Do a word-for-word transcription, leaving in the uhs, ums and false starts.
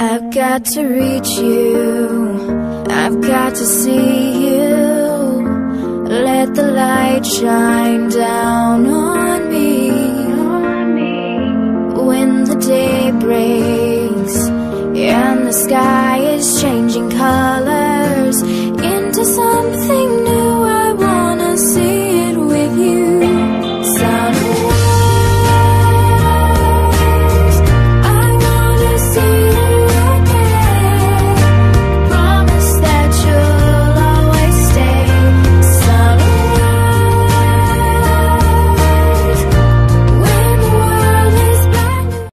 I've got to reach you, I've got to see you. Let the light shine down on me. When the day breaks and the sky is changing colors into something